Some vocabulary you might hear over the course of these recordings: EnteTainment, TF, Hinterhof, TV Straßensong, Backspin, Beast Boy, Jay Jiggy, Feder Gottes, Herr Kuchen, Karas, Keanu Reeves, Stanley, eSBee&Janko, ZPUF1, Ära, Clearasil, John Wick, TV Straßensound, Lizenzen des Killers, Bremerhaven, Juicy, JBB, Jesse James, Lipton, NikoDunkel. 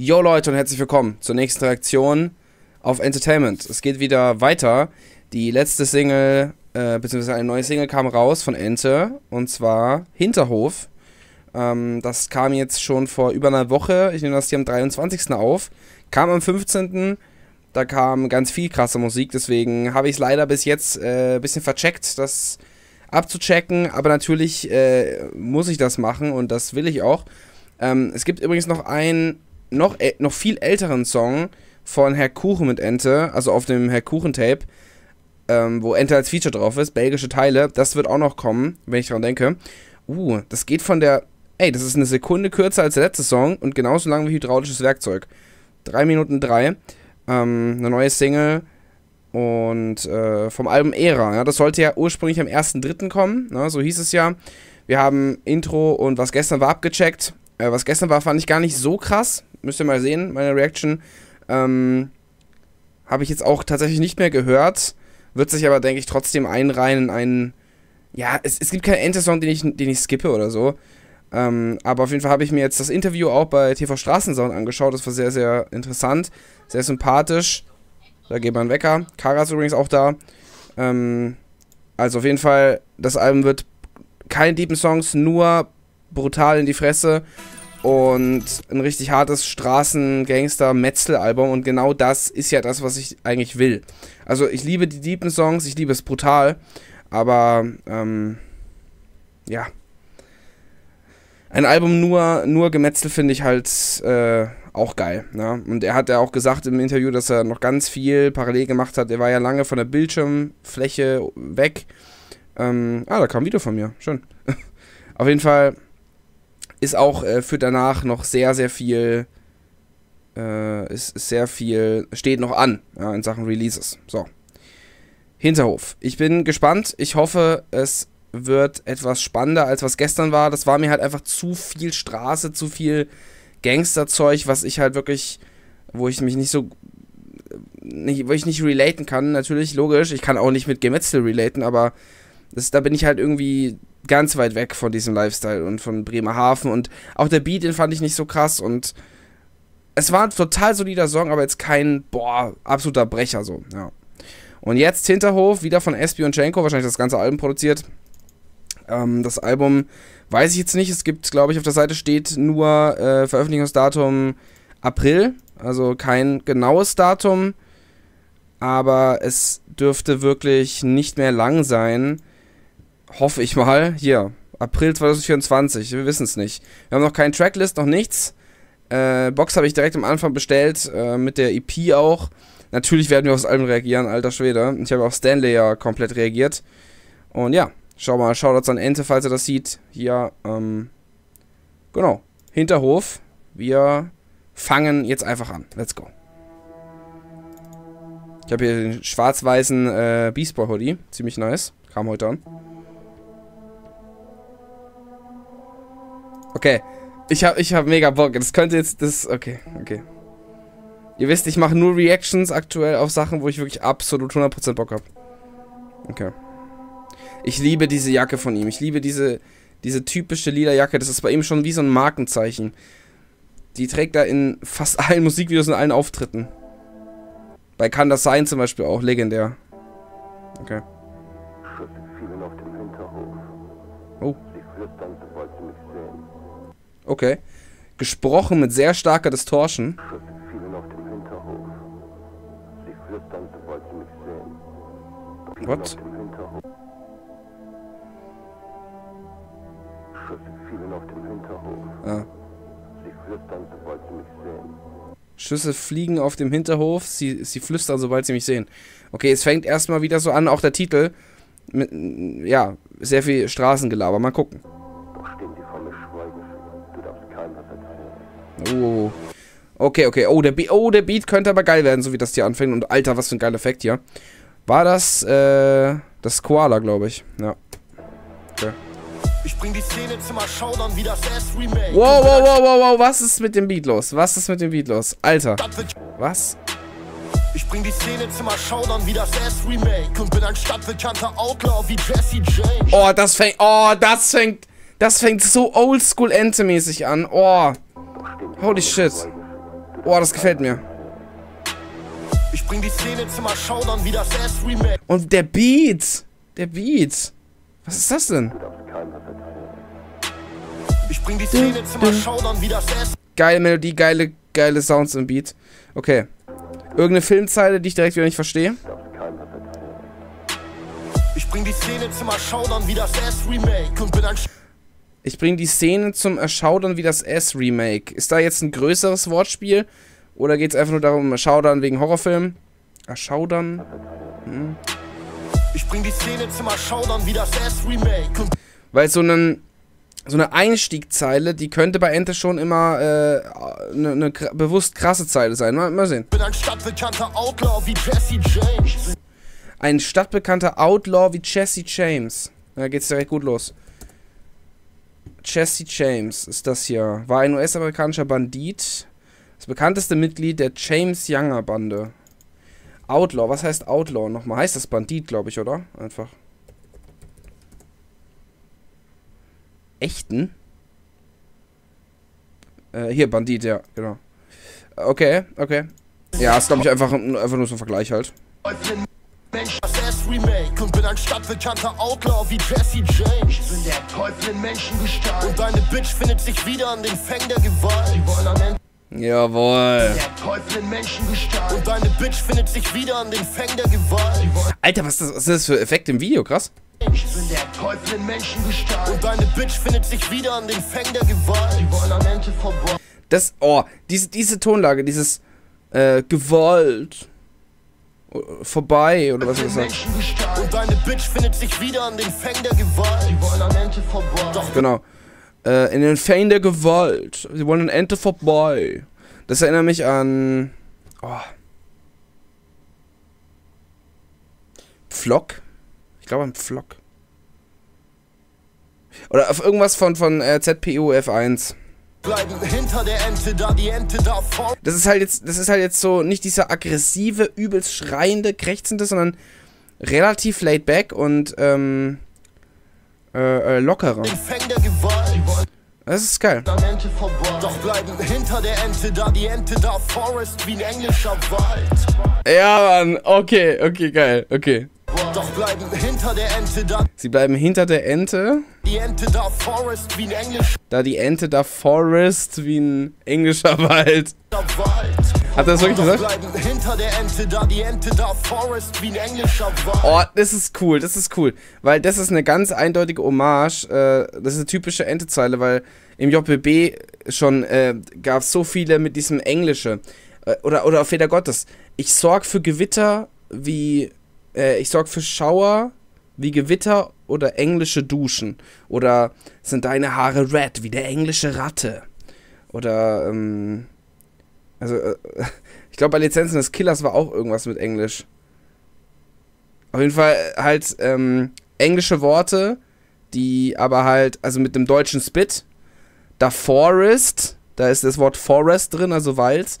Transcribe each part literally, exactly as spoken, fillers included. Yo Leute und herzlich willkommen zur nächsten Reaktion auf EnteTainment. Es geht wieder weiter. Die letzte Single, äh, beziehungsweise eine neue Single kam raus von Ente, und zwar Hinterhof. Ähm, das kam jetzt schon vor über einer Woche. Ich nehme das hier am dreiundzwanzigsten auf. Kam am fünfzehnten Da kam ganz viel krasse Musik, deswegen habe ich es leider bis jetzt äh, ein bisschen vercheckt, das abzuchecken. Aber natürlich äh, muss ich das machen und das will ich auch. Ähm, es gibt übrigens noch einen noch, äh, noch viel älteren Song von Herr Kuchen mit Ente, also auf dem Herr Kuchen Tape, ähm, wo Ente als Feature drauf ist, belgische Teile, das wird auch noch kommen, wenn ich dran denke. Uh, das geht von der, ey, das ist eine Sekunde kürzer als der letzte Song und genauso lang wie hydraulisches Werkzeug. drei Minuten drei, ähm, eine neue Single und äh, vom Album Ära, ja, das sollte ja ursprünglich am ersten dritten kommen, ne, so hieß es ja. Wir haben Intro und was gestern war abgecheckt. Was gestern war, fand ich gar nicht so krass. Müsst ihr mal sehen, meine Reaction. Ähm, habe ich jetzt auch tatsächlich nicht mehr gehört. Wird sich aber, denke ich, trotzdem einreihen in einen... Ja, es, es gibt keinen Ente-Song, den ich, den ich skippe oder so. Ähm, aber auf jeden Fall habe ich mir jetzt das Interview auch bei T V Straßensong angeschaut. Das war sehr, sehr interessant. Sehr sympathisch. Da geht man Wecker. Karas übrigens auch da. Ähm, also auf jeden Fall, das Album wird keine deepen Songs, nur... brutal in die Fresse und ein richtig hartes Straßen-Gangster-Metzel-Album, und genau das ist ja das, was ich eigentlich will. Also ich liebe die deepen Songs, ich liebe es brutal, aber ähm, ja, ein Album nur, nur Gemetzel finde ich halt äh, auch geil, ne? Und er hat ja auch gesagt im Interview, dass er noch ganz viel parallel gemacht hat. Er war ja lange von der Bildschirmfläche weg. Ähm, ah, da kam ein Video von mir, schön. Auf jeden Fall ist auch äh, für danach noch sehr, sehr viel, äh, ist, ist sehr viel, steht noch an, ja, in Sachen Releases. So, Hinterhof. Ich bin gespannt. Ich hoffe, es wird etwas spannender, als was gestern war. Das war mir halt einfach zu viel Straße, zu viel Gangsterzeug, was ich halt wirklich, wo ich mich nicht so, nicht, wo ich nicht relaten kann. Natürlich, logisch, ich kann auch nicht mit Gemetzel relaten, aber das, da bin ich halt irgendwie... ganz weit weg von diesem Lifestyle und von Bremerhaven, und auch der Beat, den fand ich nicht so krass, und es war ein total solider Song, aber jetzt kein, boah, absoluter Brecher so, ja. Und jetzt Hinterhof, wieder von eSBee&Janko, wahrscheinlich das ganze Album produziert. Ähm, das Album weiß ich jetzt nicht, es gibt, glaube ich, auf der Seite steht nur äh, Veröffentlichungsdatum April, also kein genaues Datum, aber es dürfte wirklich nicht mehr lang sein. Hoffe ich mal. Hier, April zweitausendvierundzwanzig. Wir wissen es nicht. Wir haben noch keinen Tracklist, noch nichts. Äh, Box habe ich direkt am Anfang bestellt, äh, mit der E P auch. Natürlich werden wir aufs Album reagieren, alter Schwede. Ich habe auf Stanley ja komplett reagiert. Und ja, schau mal, Shoutouts an Ente, falls ihr das sieht. Hier, ähm, genau. Hinterhof. Wir fangen jetzt einfach an. Let's go. Ich habe hier den schwarz-weißen äh, Beast Boy Hoodie. Ziemlich nice. Kam heute an. Okay, ich hab, ich hab mega Bock. Das könnte jetzt, das, okay, okay. Ihr wisst, ich mache nur Reactions aktuell auf Sachen, wo ich wirklich absolut hundert Prozent Bock habe. Okay. Ich liebe diese Jacke von ihm. Ich liebe diese, diese typische lila Jacke. Das ist bei ihm schon wie so ein Markenzeichen. Die trägt er in fast allen Musikvideos und allen Auftritten. Bei Kann das sein zum Beispiel auch, legendär. Okay. Schritte fielen auf dem Hinterhof. Oh. Okay. Gesprochen mit sehr starker Distortion. Schritte fielen auf dem Hinterhof. Sie flüstern, sie wollten mich sehen. What? Schritte fielen auf dem Hinterhof. Ah. Sie flüstern, sie wollten mich sehen. Schüsse fliegen auf dem Hinterhof. Sie, sie flüstern, sobald sie mich sehen. Okay, es fängt erstmal wieder so an, auch der Titel. Mit, ja, sehr viel Straßengelaber. Mal gucken. Oh. Okay, okay. Oh der, oh, der Beat könnte aber geil werden, so wie das hier anfängt. Und Alter, was für ein geiler Effekt hier. War das, äh, das Koala, glaube ich. Ja. Okay. Ich bring die Szene zum Erschaudern, wie das S-Remake. Wow, wow, wow, wow, wow. Was ist mit dem Beat los? Was ist mit dem Beat los? Alter. Was? Ich bring die Szene zum Erschaudern, wie das S-Remake. Und bin ein stadtbekannter Outlaw wie Jesse James. Oh, das fängt, oh, das fängt, das fängt so oldschool-Ente-mäßig an. Oh. Holy shit. Boah, das gefällt mir. Ich bring die Szene zum Erschaudern wie das erste Remake. Und der Beat. Der Beat. Was ist das denn? Ich bring die Szene zum Erschaudern wie das erste. Geile Melodie, geile, geile Sounds im Beat. Okay. Irgendeine Filmzeile, die ich direkt wieder nicht verstehe. Ich bring die Szene zum Erschaudern wie das erste Remake und bin ein... Ich bringe die Szene zum Erschaudern wie das S-Remake. Ist da jetzt ein größeres Wortspiel? Oder geht es einfach nur darum, Erschaudern wegen Horrorfilmen? Erschaudern? Hm. Ich bringe die Szene zum Erschaudern wie das S-Remake. Weil so, einen, so eine Einstiegzeile, die könnte bei Ente schon immer eine äh, ne bewusst krasse Zeile sein. Mal, mal sehen. Ich bin ein stadtbekannter Outlaw wie Jesse James. Ein stadtbekannter Outlaw wie Jesse James. Da geht's direkt gut los. Jesse James ist das hier. War ein U S-amerikanischer Bandit. Das bekannteste Mitglied der James-Younger-Bande. Outlaw. Was heißt Outlaw nochmal? Heißt das Bandit, glaube ich, oder? Einfach. Echten? Äh, hier, Bandit, ja, genau. Okay, okay. Ja, ist, glaube ich, einfach, einfach nur so ein Vergleich halt. Mensch, das erste Remake und bin ein stadtbekannter Outlaw wie Jesse James. Ich bin der Teufel in Menschengestalt und deine Bitch findet sich wieder an den Fängen der Gewalt. Die wollen am Ende... Jawohl. Der Teufel in Menschengestalt und deine Bitch findet sich wieder an den Fängen der Gewalt. Alter, was ist das, was ist das für Effekt im Video? Krass. Ich bin der Teufel in Menschengestalt und deine Bitch findet sich wieder an den Fängen der Gewalt. Die wollen am Ende vorbei. Das, oh, diese, diese Tonlage, dieses, äh, Gewalt... vorbei oder was ist das? Und deine Bitch findet sich wieder an den Fängen der Gewalt. Sie wollen an Ente vorbei. Doch, genau. Äh, in den Fängen der Gewalt. Sie wollen an Ente vorbei. Das erinnert mich an... Oh. Pflock? Ich glaube an Pflock. Oder auf irgendwas von, von äh, Z P U F eins. Bleiben hinter der Ente, da die Ente da vor. Das ist halt jetzt, das ist halt jetzt so nicht dieser aggressive, übelst schreiende, krächzende, sondern relativ laid back und ähm, äh, äh, lockerer. Das ist geil. Doch bleiben hinter der Ente, da die Ente da Forest wie ein englischer Wald. Ja, Mann, okay, okay, geil, okay. Doch bleiben hinter der Ente da. Sie bleiben hinter der Ente. Die Ente da Forest wie ein englischer. Da die Ente da Forest wie ein englischer Wald. Hat er das wirklich gesagt? Doch bleiben hinter der Ente da die Ente da Forest wie ein englischer Wald. Oh, das ist cool, das ist cool, weil das ist eine ganz eindeutige Hommage. Äh, das ist eine typische Entezeile, weil im J B B schon äh, gab es so viele mit diesem Englische äh, oder oder auf Feder Gottes. Ich sorg für Gewitter wie Ich sorge für Schauer wie Gewitter oder englische Duschen. Oder sind deine Haare red wie der englische Ratte. Oder, ähm, also, äh, ich glaube bei Lizenzen des Killers war auch irgendwas mit Englisch. Auf jeden Fall halt, ähm, englische Worte, die aber halt, also mit dem deutschen Spit. Da Forest, da ist das Wort Forest drin, also Wald.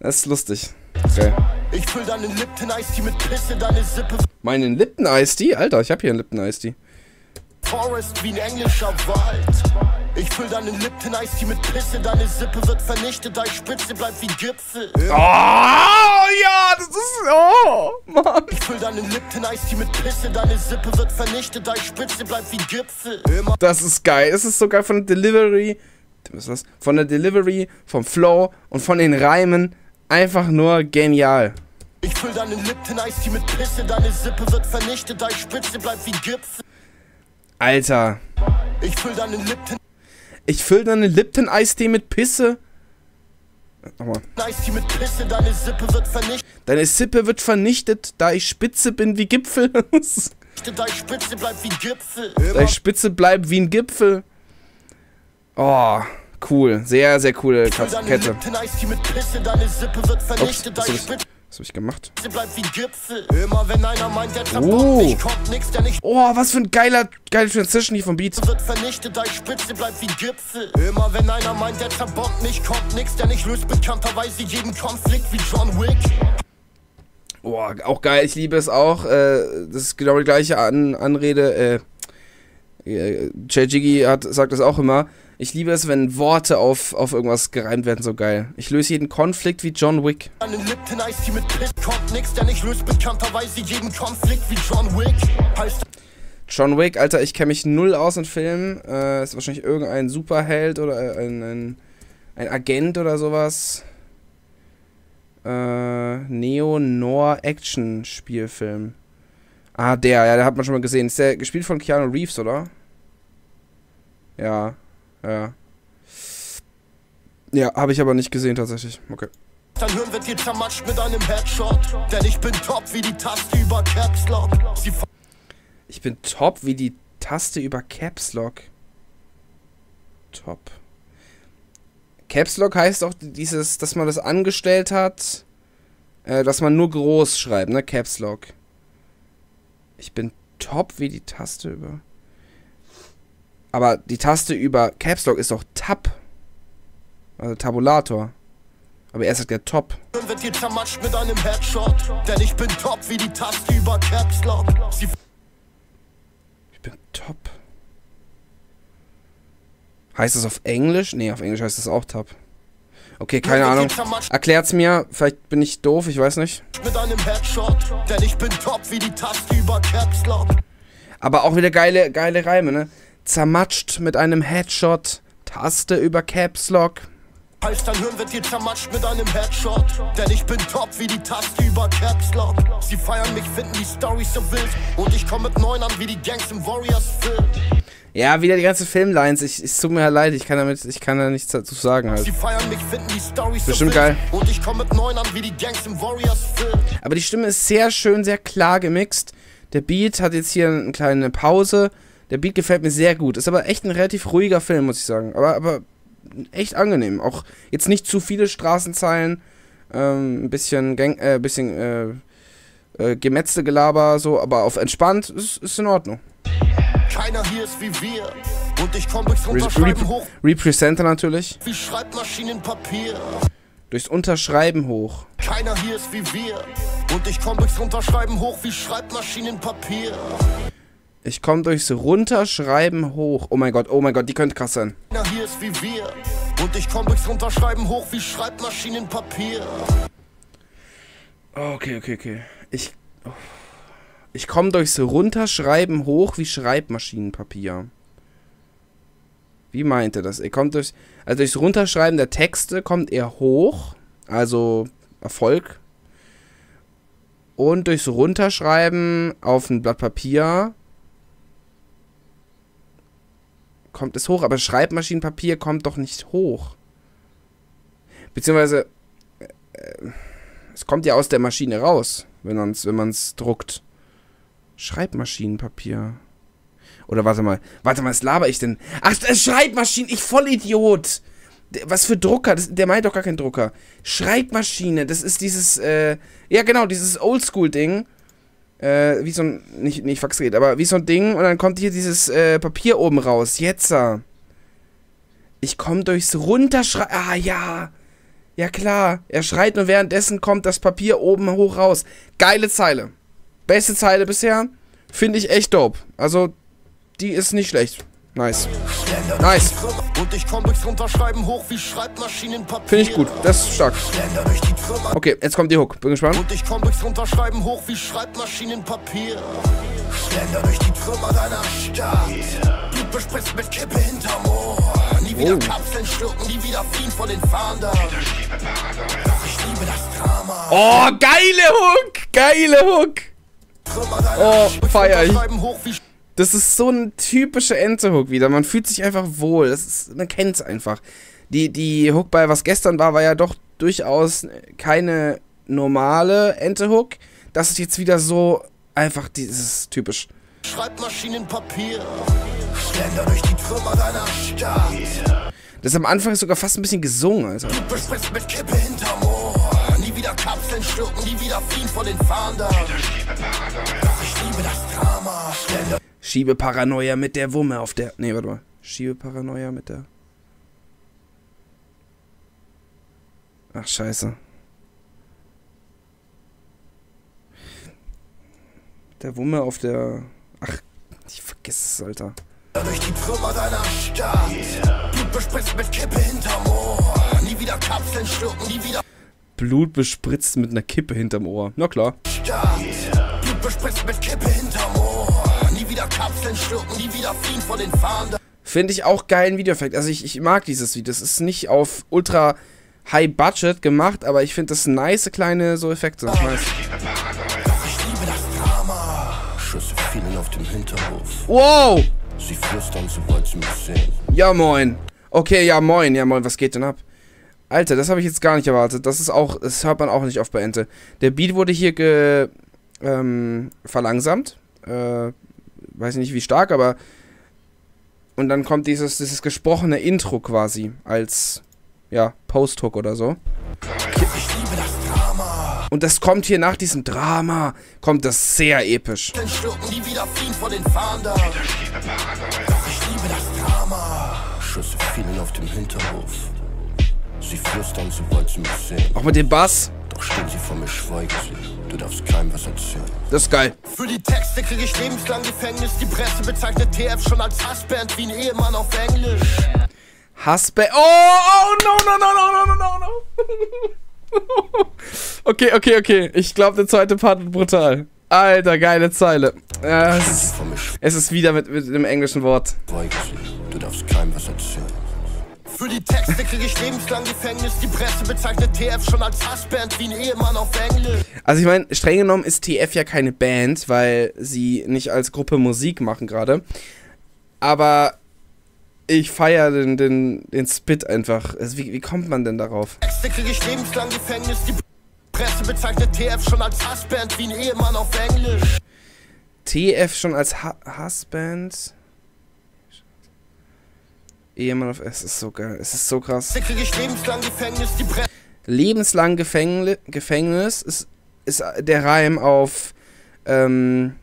Das ist lustig. Okay. Ich füll deinen Lipton-Eistee mit Pisse, deine Sippe. Meinen Lipton-Eistee? Alter, ich hab hier einen Lipton-Eistee. Forest wie ein englischer Wald. Ich füll deinen Lipton-Eistee mit Pisse, deine Sippe wird vernichtet, deine Spitze bleibt wie Gipfel. Oh, ja, das ist... Oh, Mann. Ich füll deinen Lipton-Eistee mit Pisse, deine Sippe wird vernichtet, deine Spitze bleibt wie Gipfel. Das ist geil, es ist sogar von der Delivery... Was ist das? Von der Delivery, vom Flow und von den Reimen... Einfach nur genial. Ich füll deinen Lipton-Eistee mit Pisse, deine Sippe wird vernichtet, deine Spitze bleibt wie Gipfel. Alter. Ich füll deinen Lipton... Ich füll deinen Lipton-Eistee mit Pisse? Nochmal. Eistee mit Pisse, deine Sippe wird vernichtet. Deine Sippe wird vernichtet, da ich spitze bin wie Gipfel. Deine Spitze bleibt wie Gipfel. Deine Spitze bleibt wie ein Gipfel. Oh... Cool, sehr, sehr coole Kette. Ups, was hab ich gemacht? Oh. Oh, was für ein geiler, geile Transition hier vom Beat. Oh, auch geil, ich liebe es auch. Äh, das ist genau die gleiche An Anrede. Äh, Jay Jiggy hat sagt das auch immer. Ich liebe es, wenn Worte auf, auf irgendwas gereimt werden, so geil. Ich löse jeden Konflikt wie John Wick. John Wick, Alter, ich kenne mich null aus in Filmen. Äh, ist wahrscheinlich irgendein Superheld oder ein, ein, ein Agent oder sowas. Äh, Neo-Noir-Action-Spielfilm. Ah, der, ja, der hat man schon mal gesehen. Ist der gespielt von Keanu Reeves, oder? Ja, ja. Ja, habe ich aber nicht gesehen tatsächlich. Okay. Dein Hirn wird hier zermatscht mit einem Headshot. Denn ich bin top wie die Taste über Caps Lock. Ich bin top wie die Taste über Caps Lock. Top. Caps Lock heißt auch dieses, dass man das angestellt hat, äh, dass man nur groß schreibt, ne? Caps Lock. Ich bin top wie die Taste über... Aber die Taste über Caps Lock ist doch Tab. Also Tabulator. Aber er sagt ja Top. Ich bin top wie die Taste über Caps Lock. Ich bin top. Heißt das auf Englisch? Ne, auf Englisch heißt das auch Tab. Okay, keine Ahnung. Erklärt's mir. Vielleicht bin ich doof, ich weiß nicht. Aber auch wieder geile, geile Reime, ne? Zermatscht mit einem Headshot, Taste über Caps Lock. Heißt, dein Hirn wird hier zermatscht mit einem Headshot, denn ich bin top wie die Taste über Caps Lock. Sie feiern mich, finden die Storys so wild und ich komme mit neun an wie die Gangs im Warriors-Film. Ja, wieder die ganze Filmlines. Ich, ich tut mir leid, ich kann damit, ich kann da nichts dazu sagen halt. Sie feiern mich, finden die Storys bestimmt so wild geil. Und ich komme mit neun an wie die Gangs im Warriors-Film. Aber die Stimme ist sehr schön, sehr klar gemixt. Der Beat hat jetzt hier eine kleine Pause. Der Beat gefällt mir sehr gut. Ist aber echt ein relativ ruhiger Film, muss ich sagen. Aber, aber echt angenehm. Auch jetzt nicht zu viele Straßenzeilen. Ähm, ein bisschen, Gang, äh, bisschen äh, äh, gemetzte Gelaber, so. Aber auf entspannt ist, ist in Ordnung. Keiner hier ist wie wir. Und ich komme durchs Unterschreiben hoch. Representer natürlich. Wie Schreibmaschinenpapier. Durchs Unterschreiben hoch. Keiner hier ist wie wir. Und ich komme durchs Unterschreiben hoch wie Schreibmaschinenpapier. Ich komme durchs Runterschreiben hoch. Oh mein Gott, oh mein Gott, die könnte krass sein. Hier ist wie wir. Und ich komme durchs Runterschreiben hoch wie Schreibmaschinenpapier. Okay, okay, okay. Ich, oh. ich komme durchs Runterschreiben hoch wie Schreibmaschinenpapier. Wie meint er das? Er kommt durchs, also durchs Runterschreiben der Texte kommt er hoch. Also Erfolg. Und durchs Runterschreiben auf ein Blatt Papier... kommt es hoch, aber Schreibmaschinenpapier kommt doch nicht hoch. Beziehungsweise, äh, es kommt ja aus der Maschine raus, wenn man es wenn man's druckt. Schreibmaschinenpapier. Oder warte mal, warte mal, was laber ich denn? Ach, Schreibmaschinen, ich Vollidiot! Was für Drucker, das, der meint doch gar keinen Drucker. Schreibmaschine, das ist dieses, äh, ja genau, dieses Oldschool-Ding. Äh, wie so ein, nicht, nicht Faxgerät, aber wie so ein Ding und dann kommt hier dieses äh, Papier oben raus. Jetzt. Ich komme durchs Runterschreiben. Ah, ja. Ja, klar. Er schreit und währenddessen kommt das Papier oben hoch raus. Geile Zeile. Beste Zeile bisher. Finde ich echt dope. Also, die ist nicht schlecht. Nice. Nice. Finde ich gut. Das ist stark. Okay, jetzt kommt die Hook. Bin gespannt. Und ich komme durchs Runterschreiben hoch wie Schreibmaschinenpapier. Schlender durch die Trümmer deiner Stadt. Du bespritzt mit Kippe hinterm Ohr. Nie wieder Kapseln schlucken, nie wieder fliehen von den Fahndern. Ich liebe das Drama. Oh, geile Hook. Geile Hook. Oh, feier ich. Das ist so ein typischer Ente-Hook wieder. Man fühlt sich einfach wohl. Das ist, man kennt es einfach. Die, die Hook bei Was gestern war, war ja doch durchaus keine normale Ente-Hook. Das ist jetzt wieder so einfach dieses typisch. Schreibmaschinenpapier. Schlender durch die Trümmer deiner Stadt. Das ist am Anfang sogar fast ein bisschen gesungen, Alter. Du bespritzt mit Kippe hinterm Ohr. Nie wieder Kapseln schlucken, nie wieder fliehen von den Fahndern. Ich liebe das Drama. Schlender. Schiebe Paranoia mit der Wumme auf der... Ne, warte mal. Schiebe Paranoia mit der... Ach, scheiße. Der Wumme auf der... Ach, ich vergiss es, Alter. Durch die Trümmer deiner Stadt. Du Blut bespritzt mit Kippe hinterm Ohr. Nie wieder Kapseln schlucken, nie wieder. Blut bespritzt mit einer Kippe hinterm Ohr. Na klar. Yeah. Blut bespritzt mit Kippe hinterm Ohr. Nie wieder Kapseln schlucken, nie wieder fliehen von den Fahndern. Finde ich auch geil, ein Videoeffekt. Also ich, ich mag dieses Video. Es ist nicht auf ultra high budget gemacht, aber ich finde das nice kleine so Effekte. Ich weiß. Schüsse fielen auf dem Hinterhof. Wow! Sie flüstern, sobald sie mich sehen. Ja moin. Okay, ja moin, ja moin, was geht denn ab? Alter, das habe ich jetzt gar nicht erwartet. Das ist auch, das hört man auch nicht oft bei Ente. Der Beat wurde hier ge, ähm, verlangsamt. Äh, weiß nicht wie stark, aber. Und dann kommt dieses, dieses gesprochene Intro quasi als, ja, Post-Hook oder so. Ich liebe das. Und das kommt hier nach diesem Drama, kommt das sehr episch. Die wieder fliehen vor den Fahndern. Ich liebe das Drama. Schüsse fielen auf dem Hinterhof. Sie flüstern, sobald sie mich sehen. Auch mit dem Bass. Doch stehen sie vor mir, schweigen sie. Du darfst keinem was erzählen. Das ist geil. Für die Texte kriege ich lebenslang Gefängnis. Die Presse bezeichnet T F schon als Hassband wie ein Ehemann auf Englisch. Hassband. Oh, oh, no, no, no, no, no, no, no. Okay, okay, okay. Ich glaube, der zweite Part wird brutal. Alter, geile Zeile. Äh, es, ist, es ist wieder mit, mit dem englischen Wort. Du darfst keinem was erzählen. Für die Texte kriege ich lebenslang Gefängnis. Die Presse bezeichnet T F schon als Hassband wie ein Ehemann auf Englisch. Also ich meine, streng genommen ist T F ja keine Band, weil sie nicht als Gruppe Musik machen gerade. Aber ich feiere den, den, den Spit einfach. Also wie, wie kommt man denn darauf? Texte kriege ich lebenslang Gefängnis. Die Presse bezeichnet T F schon als Hassband wie ein Ehemann auf Englisch. T F schon als ha Hassband? Ehemann auf... Es ist so geil. Es ist so krass. Texte kriege ich lebenslang Gefängnis. Die Presse... Lebenslang Gefängli Gefängnis ist, ist der Reim auf... Ähm...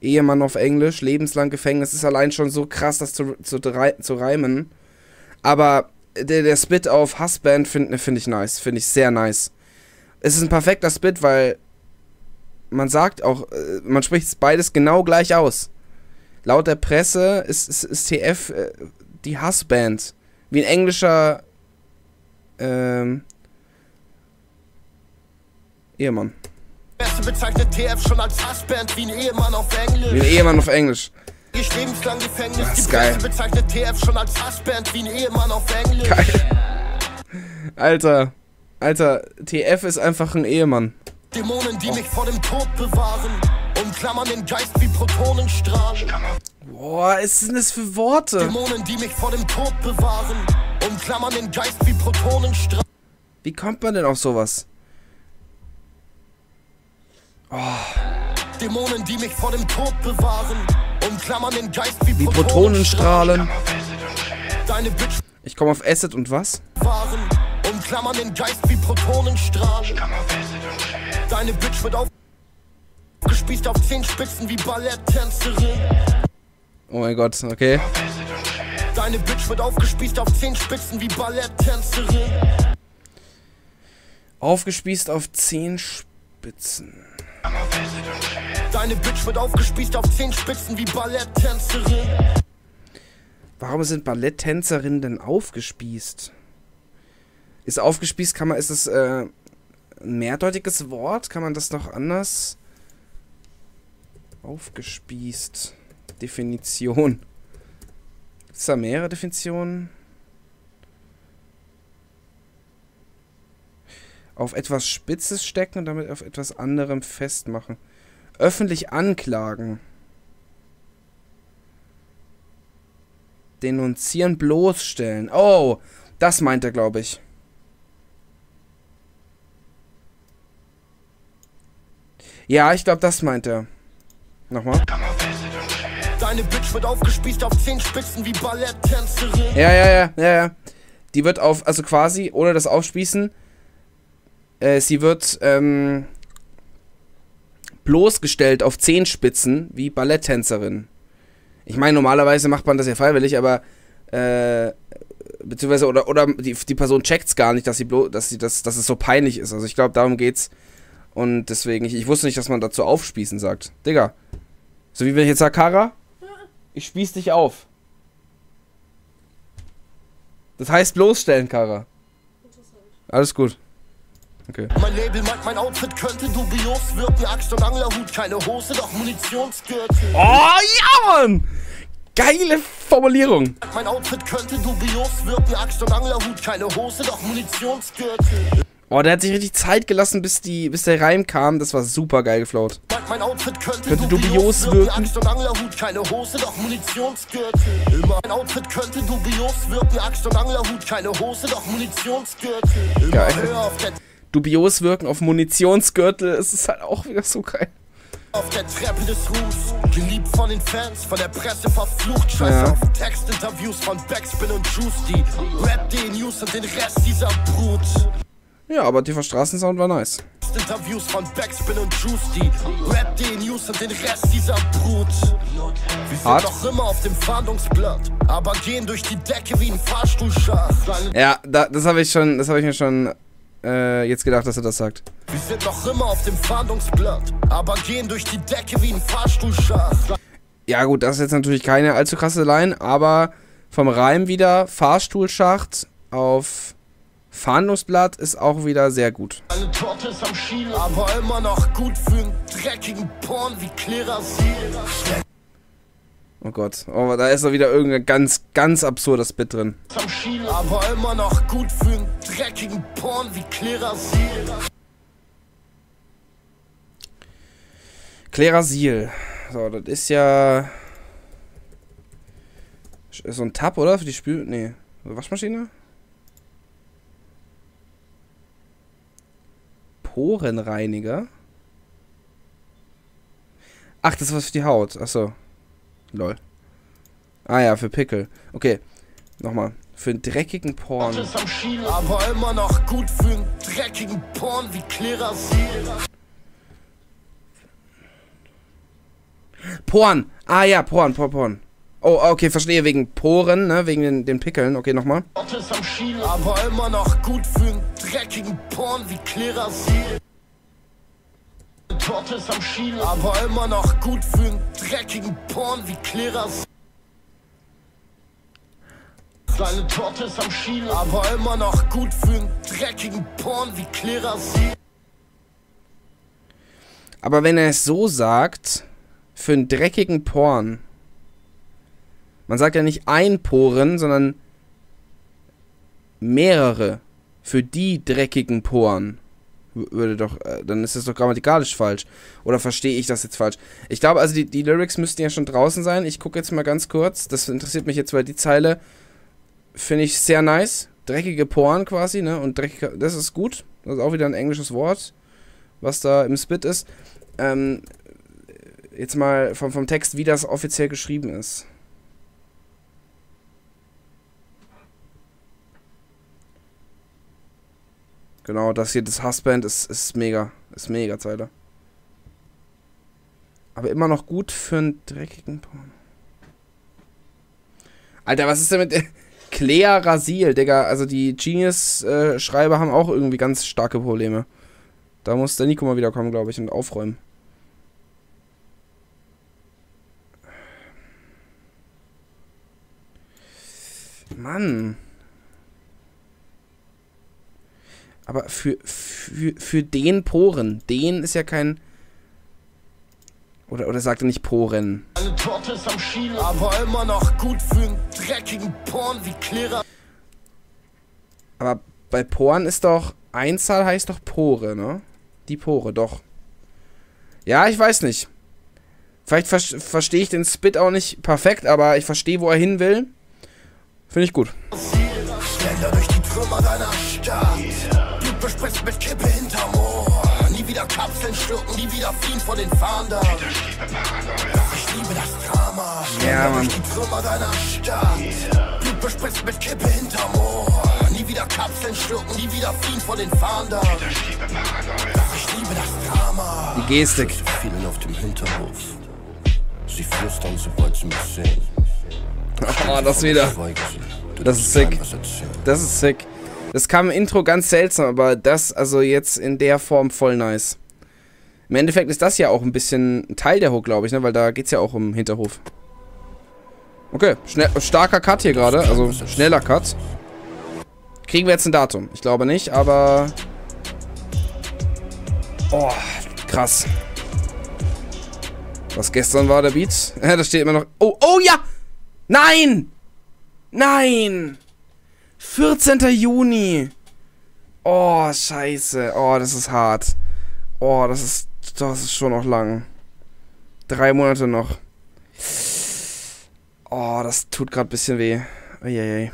Ehemann auf Englisch, lebenslang Gefängnis, ist allein schon so krass, das zu, zu, zu reimen. Aber der, der Spit auf Husband finde find ich nice, finde ich sehr nice. Es ist ein perfekter Spit, weil man sagt auch, man spricht beides genau gleich aus. Laut der Presse ist, ist, ist T F äh, die Husband. Wie ein englischer ähm, Ehemann. Presse bezeichnet T F schon als Hassband wie ein Ehemann auf Englisch. Wie ein Ehemann auf Englisch. Ich lebenslang Gefängnis. Das ist geil. Die Presse bezeichnet T F schon als Hassband wie ein Ehemann auf Englisch. Geil. Alter, Alter, T F ist einfach ein Ehemann. Dämonen, die oh. mich vor dem Tod bewahren, umklammern den Geist wie Protonenstrahlen. Boah, was sind das für Worte? Dämonen, die mich vor dem Tod bewahren, umklammern den Geist wie Protonenstrahlen. Wie kommt man denn auf sowas? Oh. Dämonen, die mich vor dem Tod bewahren, umklammern den Geist wie, wie Protonenstrahlen. Deine Bitch. Ich komme auf Acid und was? Waren, umklammern den Geist wie Protonenstrahlen. Deine Bitch wird aufgespießt auf Zehenspitzen wie Balletttänzerin. Oh mein Gott, okay. Deine Bitch wird aufgespießt auf Zehenspitzen wie Balletttänzerin. Aufgespießt auf Zehenspitzen. Deine Bitch wird aufgespießt auf Zehenspitzen wie Balletttänzerin. Warum sind Balletttänzerinnen denn aufgespießt? Ist aufgespießt, kann man, ist es äh, ein mehrdeutiges Wort? Kann man das noch anders? Aufgespießt. Definition. Gibt es da mehrere Definitionen? Auf etwas Spitzes stecken und damit auf etwas anderem festmachen. Öffentlich anklagen. Denunzieren, bloßstellen. Oh, das meint er, glaube ich. Ja, ich glaube, das meint er. Nochmal. Deine Bitch wird aufgespießt auf Zehenspitzen wie Balletttänzerin. Ja, ja, ja, ja, ja. Die wird auf, also quasi, ohne das Aufspießen, sie wird ähm, bloßgestellt auf Zehenspitzen wie Balletttänzerin. Ich meine, normalerweise macht man das ja freiwillig, aber äh, beziehungsweise oder, oder die, die Person checkt es gar nicht, dass sie blo dass sie das, dass es so peinlich ist. Also ich glaube, darum geht's. Und deswegen, ich, ich wusste nicht, dass man dazu aufspießen sagt. Digga. So wie wenn ich jetzt sage, Kara? Ich spieß dich auf. Das heißt losstellen, Kara. Interessant. Alles gut. Okay. Mein Label meint, mein Outfit könnte dubios wirken. Axt und Anglerhut, keine Hose, doch Munitionsgürtel. Oh, ja, Mann! Geile Formulierung. Mein Outfit könnte dubios wirken. Axt und Anglerhut, keine Hose, doch Munitionsgürtel. Oh, der hat sich richtig Zeit gelassen, bis, die, bis der Reim kam. Das war super geil geflaut. Mein Outfit könnte, könnte dubios, dubios wirken. Axt und Anglerhut, keine Hose, doch Munitionsgürtel. Immer. Mein Outfit könnte dubios wirken. Axt und Anglerhut, keine Hose, doch Munitionsgürtel. Immer geil. Höher auf der dubios wirken auf Munitionsgürtel. Es ist halt auch wieder so geil. Auf der Treppe des Ruhs, geliebt von den Fans, von der Presse verflucht. Scheiß ja. auf Textinterviews von Backspin und Juicy. Rap den News und den Rest dieser Brut. Ja, aber T V Straßensound war nice. Interviews von Backspin und Juicy. Rap den News und den Rest dieser Brut. Wir sind Hart. noch immer auf dem Fahndungsblatt, aber gehen durch die Decke wie ein Fahrstuhlschacht. Ja, da, das habe ich schon, das habe ich mir schon äh, jetzt gedacht, dass er das sagt. Wir sind noch immer auf dem Fahndungsblatt, aber gehen durch die Decke wie ein Fahrstuhlschacht. Ja gut, das ist jetzt natürlich keine allzu krasse Line, aber vom Reim wieder Fahrstuhlschacht auf Fahndungsblatt ist auch wieder sehr gut. Eine Torte ist am Schienen, aber immer noch gut für einen dreckigen Porn wie Clearasil. Oh Gott, oh, da ist doch wieder irgendein ganz, ganz absurdes Bit drin. Am Schienen, aber immer noch gut für einen dreckigen Porn wie Clearasil. Clearasil. So, das ist ja so ein Tab, oder? Für die Spül... Nee. Waschmaschine? Porenreiniger. Ach, das ist was für die Haut. Achso. Lol. Ah ja, für Pickel. Okay. Nochmal. Für einen dreckigen Porn. Aber immer noch gut für einen dreckigen Porn wie Clearasil. Porn. Ah ja, Porn, Porn, Porn. Oh, okay, verstehe, wegen Poren, ne, wegen den, den Pickeln. Okay, nochmal. Aber immer noch gut für einen dreckigen Porn wie Clearasil. Torte ist am Schienen, aber immer noch gut für einen dreckigen Porn wie Clearasil. Deine Torte ist am Schienen, aber immer noch gut für einen dreckigen Porn wie Clearasil. Aber wenn er es so sagt, für einen dreckigen Porn. Man sagt ja nicht ein Poren, sondern mehrere. Für die dreckigen Poren. Würde doch, äh, dann ist das doch grammatikalisch falsch. Oder verstehe ich das jetzt falsch? Ich glaube, also die, die Lyrics müssten ja schon draußen sein. Ich gucke jetzt mal ganz kurz. Das interessiert mich jetzt, weil die Zeile finde ich sehr nice. Dreckige Poren quasi, ne? Und dreckige, das ist gut. Das ist auch wieder ein englisches Wort, was da im Spit ist. Ähm, jetzt mal vom, vom Text, wie das offiziell geschrieben ist. Genau, das hier, das Husband, ist, ist mega. Ist mega Zeile. Aber immer noch gut für einen dreckigen Porn. Alter, was ist denn mit Clearasil, Digga? Also die Genius-Schreiber äh, haben auch irgendwie ganz starke Probleme. Da muss der Nico mal wiederkommen, glaube ich, und aufräumen. Mann. Aber für, für, für den Poren. Den ist ja kein... Oder, oder sagt er nicht Poren? Eine Torte ist am Schienen, aber immer noch gut für einen dreckigen Porn wie Clearasil. Aber bei Poren ist doch... Einzahl heißt doch Pore, ne? Die Pore, doch. Ja, ich weiß nicht. Vielleicht ver verstehe ich den Spit auch nicht perfekt, aber ich verstehe, wo er hin will. Finde ich gut. Schneller durch die Trümmer deiner Stadt. Yeah. Bespritzt mit Kippe hinterm Ohr. Nie wieder Kapseln schlucken, nie wieder fliehen von den Fahndern. Ich liebe das Drama. Ja, Mann. Die Trümmer deiner Stadt. Blut bespritzt mit Kippe hinterm Ohr. Nie wieder Kapseln schlucken, nie wieder fliehen von den Fahndern. Ich liebe das Drama. Die Gestik. Vielen auf dem Hinterhof. Sie flüstern, so wollt sie mich sehen. Ah, das wieder. Das ist sick. Das ist sick. Das kam im Intro ganz seltsam, aber das, also jetzt in der Form voll nice. Im Endeffekt ist das ja auch ein bisschen ein Teil der Hook, glaube ich, ne? Weil da geht's ja auch um Hinterhof. Okay, schnell, starker Cut hier gerade. Also schneller Cut. Kriegen wir jetzt ein Datum? Ich glaube nicht, aber... Oh, krass. Was gestern war, der Beat. Ja, da steht immer noch... Oh, oh ja! Nein! Nein! vierzehnter Juni. Oh, scheiße. Oh, das ist hart. Oh, das ist... Das ist schon noch lang. Drei Monate noch. Oh, das tut gerade ein bisschen weh. Uiuiui.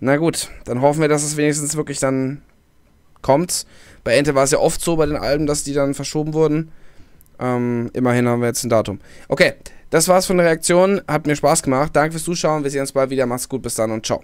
Na gut, dann hoffen wir, dass es wenigstens wirklich dann kommt. Bei Ente war es ja oft so bei den Alben, dass die dann verschoben wurden. Ähm, immerhin haben wir jetzt ein Datum. Okay, das war's von der Reaktion. Hat mir Spaß gemacht. Danke fürs Zuschauen. Wir sehen uns bald wieder. Macht's gut. Bis dann und ciao.